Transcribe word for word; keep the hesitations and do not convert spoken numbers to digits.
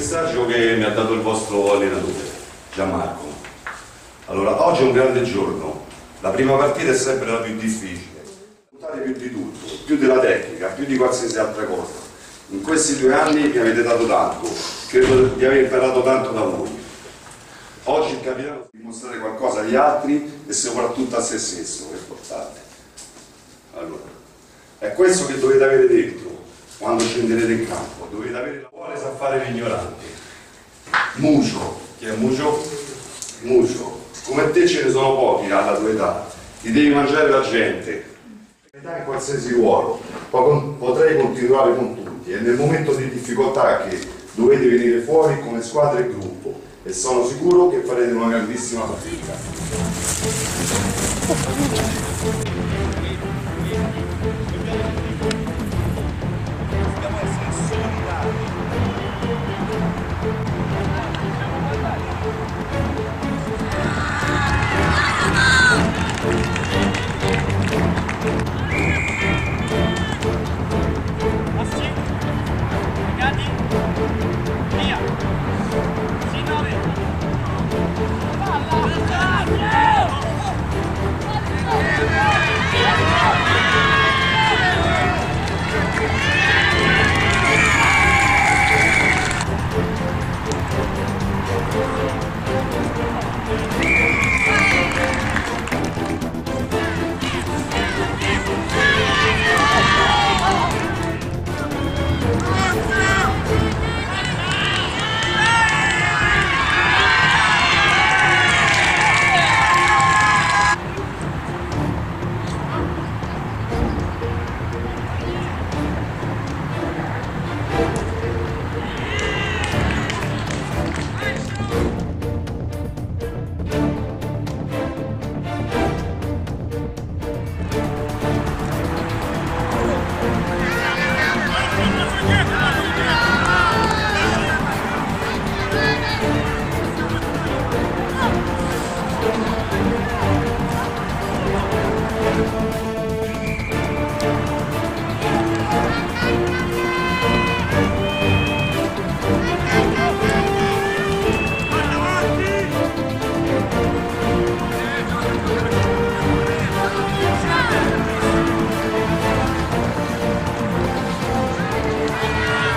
messaggio che mi ha dato il vostro allenatore, Gianmarco. Allora, oggi è un grande giorno, la prima partita è sempre la più difficile. Puntate più di tutto, più della tecnica, più di qualsiasi altra cosa. In questi due anni mi avete dato tanto, credo di aver imparato tanto da voi. Oggi il capitano deve dimostrare qualcosa agli altri e soprattutto a se stesso, che è importante. Allora, è questo che dovete avere dentro quando scenderete in campo, dovete avere la cuore sa fare l'ignorante. Mucio, chi è Mucio? Mucio, come te ce ne sono pochi alla tua età, ti devi mangiare la gente. L'età in qualsiasi ruolo, potrei continuare con tutti, è nel momento di difficoltà che dovete venire fuori come squadra e gruppo. E sono sicuro che farete una grandissima fatica. Dobbiamo essere solidali. Passi, legati, via, si nove. Yeah.